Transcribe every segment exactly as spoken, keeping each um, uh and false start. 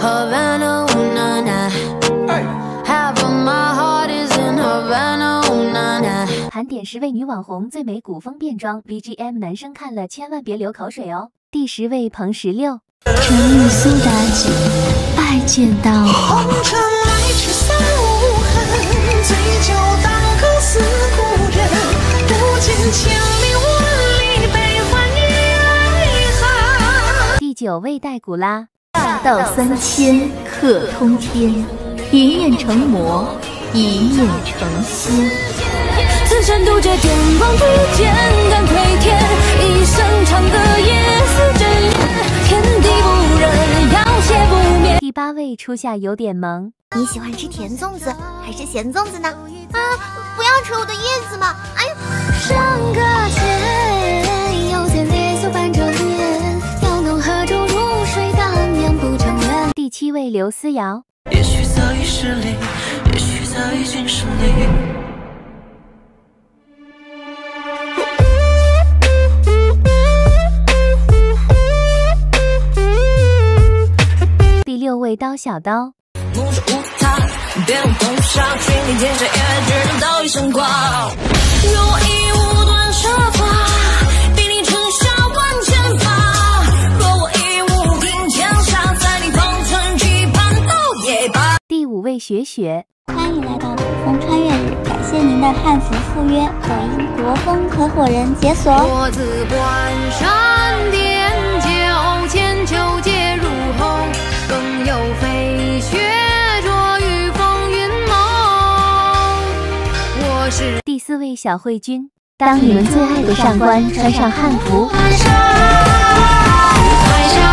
Havana, ooh, nah, nah. Hey. Half of my heart is in Havana, ooh, nah, nah. 盘点十位女网红最美古风变装 B G M， 男生看了千万别流口水哦。第十位彭十六。沉默苏妲己，拜见到我。红尘来去三无痕，醉酒当歌思故人，不见千里万里，悲欢与爱恨。第九位戴古拉。 大道三千可通天，一念成魔，一念成仙。此生独觉天光地间，敢窥天，一生长歌夜思真言，天地不仁，要挟不灭。第八位初夏有点萌，你喜欢吃甜粽子还是咸粽子呢？啊，不要扯我的叶子嘛！哎呦，上个天，又见烈酒伴着脸，要能何处？ 第七位刘思瑶，也许早已失联，也许早已经是你。第六位刀小刀，目视无他，变风沙，群里见谁也只能道一声挂。有意无端设法，逼你成下万千法。若我一物平天下，在你方寸期盼到也罢。第五位雪雪，欢迎来到古风穿越日，感谢您的汉服赴约，抖音国风合伙人解锁。我自关山点九千秋皆入喉，更有飞雪着于风云某。我是第四位小慧君。 当你们最爱的上官穿上汉服，怀沙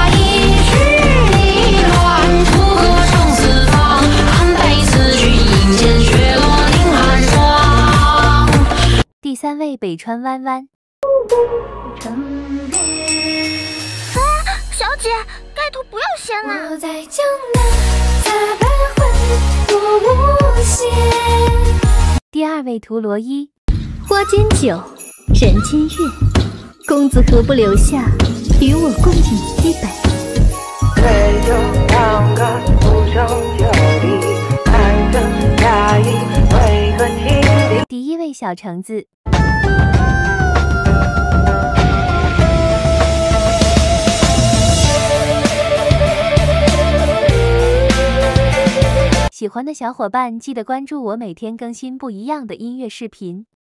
一曲一段，楚歌唱四方，安排此去一剑，雪落凌寒霜。第三位北川弯弯，啊，小姐，盖头不要掀啊！我在江南，踏白云，独舞仙。第二位陀罗伊。 花间酒，人间月，公子何不留下，与我共饮一杯？杯中长歌不胜酒力，寒声压抑为何凄厉？第一位小橙子。喜欢的小伙伴记得关注我，每天更新不一样的音乐视频。